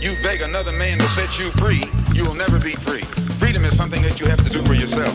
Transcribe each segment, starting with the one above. You beg another man to set you free, you will never be free. Freedom is something that you have to do for yourself.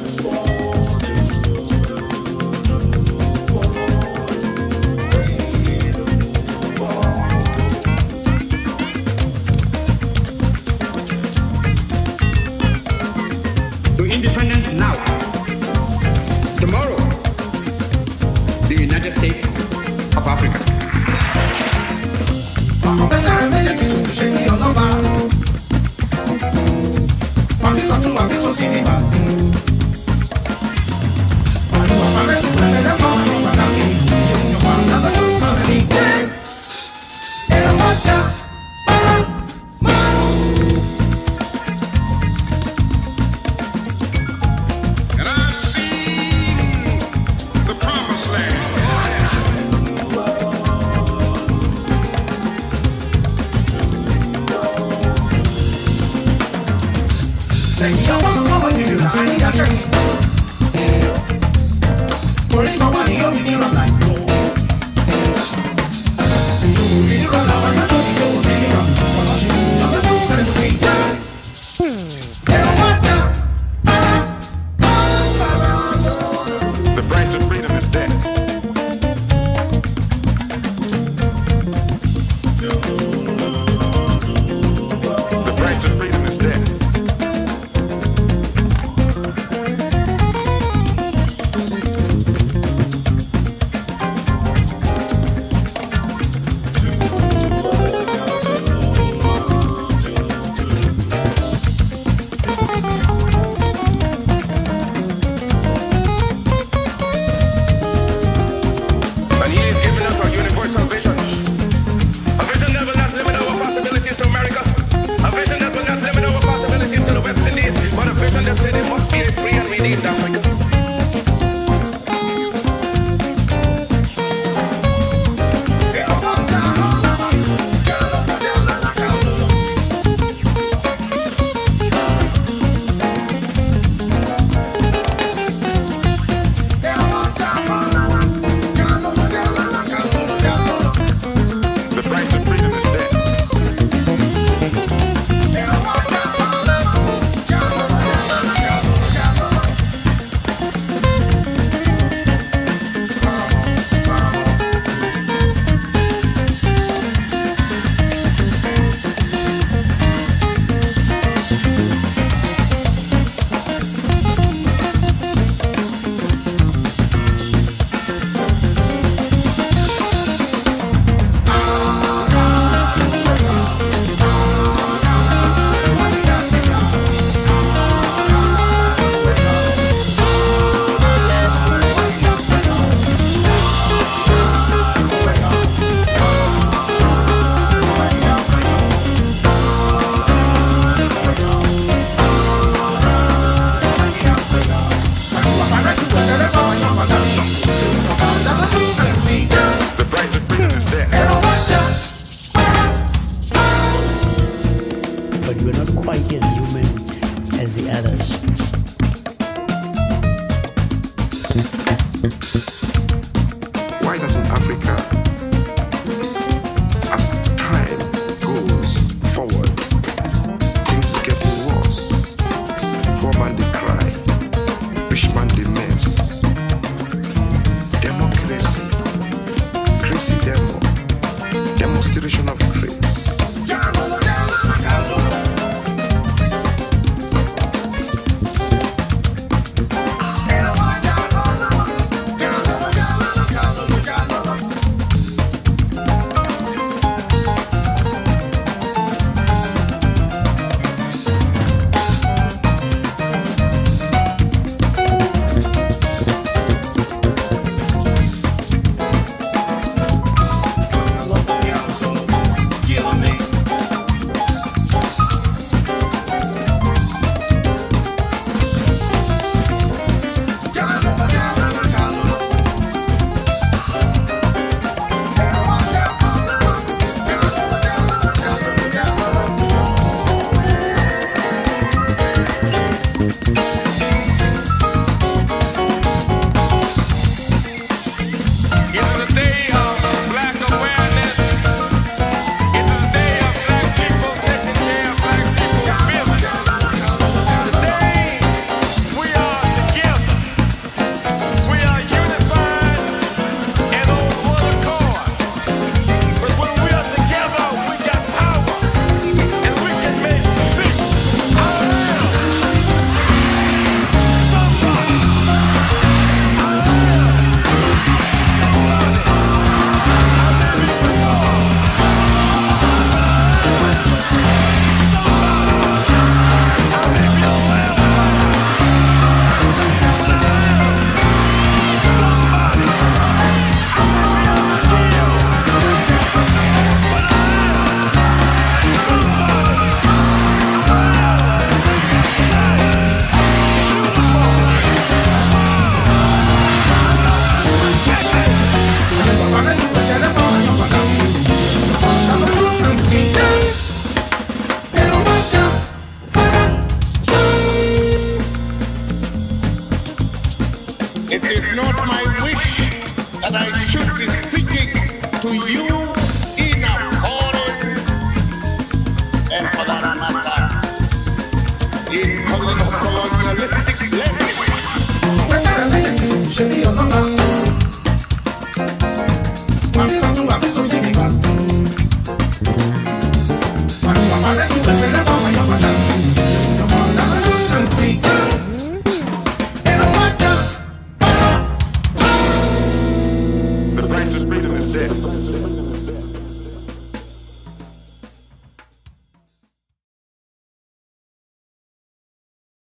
Demonstration of grace.